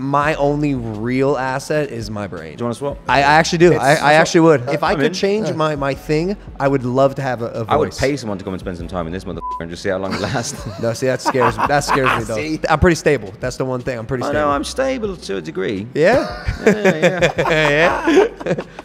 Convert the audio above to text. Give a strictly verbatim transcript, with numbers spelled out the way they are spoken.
My only real asset is my brain. Do you want to swap? I, I actually do. I, I actually would. If I, I could mean, change yeah. my, my thing, I would love to have a, a voice. I would pay someone to come and spend some time in this motherfucker and just see how long it lasts. No, see, that scares me. That scares me, though. See? I'm pretty stable. That's the one thing. I'm pretty I stable. I know. I'm stable to a degree. Yeah? Yeah, yeah. Yeah.